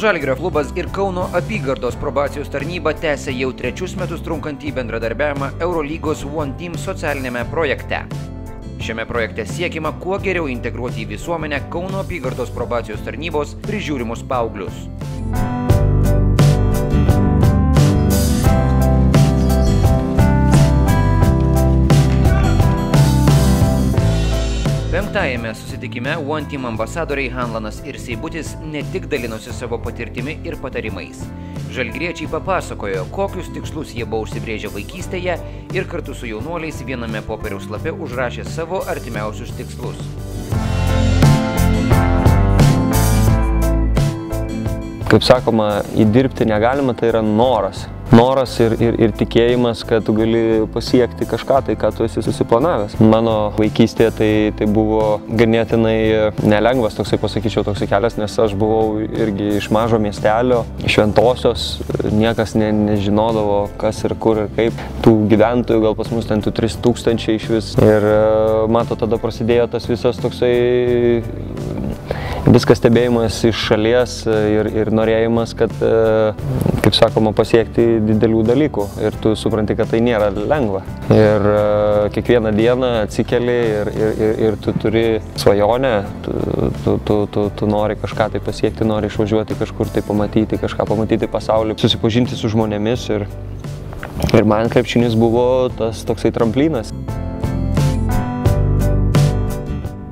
Žalgirio klubas ir Kauno apygardos probacijos tarnyba tęsia jau trečius metus trunkantį bendradarbiavimą Eurolygos One Team socialinėme projekte. Šiame projekte siekiama kuo geriau integruoti į visuomenę Kauno apygardos probacijos tarnybos prižiūrimus paauglius. Penktajame susitikime One Team ambasadoriai Hanlanas ir Seibutis ne tik dalinosi savo patirtimi ir patarimais. Žalgriečiai papasakojo, kokius tikslus jie buvo užsibrėžę vaikystėje ir kartu su jaunuoliais viename popieriaus lape užrašė savo artimiausius tikslus. Kaip sakoma, įdirbti negalima, tai yra noras. Noras ir tikėjimas, kad tu gali pasiekti kažką, tai ką tu esi susiplanavęs. Mano vaikystėje tai buvo ganėtinai nelengvas toksai, pasakyčiau, toksai kelias, nes aš buvau irgi iš mažo miestelio, Šventosios, niekas nežinodavo, kas ir kur ir kaip. Tų gyventojų gal pas mus ten tų 3000 iš vis. Ir mato, tada prasidėjo tas visas toksai viskas stebėjimas iš šalies ir norėjimas, kad, kaip sakoma, pasiekti didelių dalykų ir tu supranti, kad tai nėra lengva. Ir kiekvieną dieną atsikeli ir tu turi svajonę, tu nori kažką tai pasiekti, nori išvažiuoti kažkur tai pamatyti, kažką pamatyti pasaulį, susipažinti su žmonėmis ir man krepšinis buvo tas toksai tramplinas.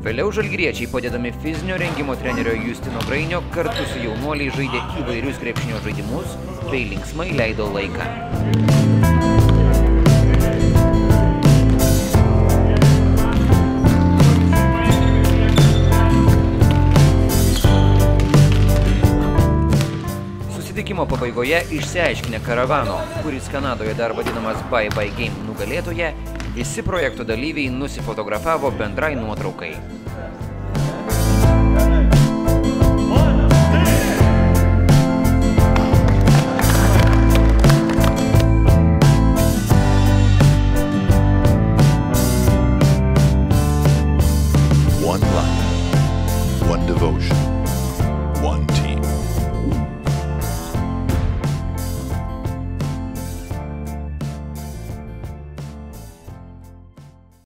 Vėliau žalgriečiai, padėdami fizinio rengimo trenerio Justino Grainio, kartu su jaunuoliai žaidė įvairius krepšinio žaidimus bei linksmai leido laiką. Susitikimo pabaigoje išsiaiškinę karavano, kuris Kanadoje dar vadinamas Bye Bye Game nugalėtoje, visi projekto dalyviai nusifotografavo bendrai nuotraukai.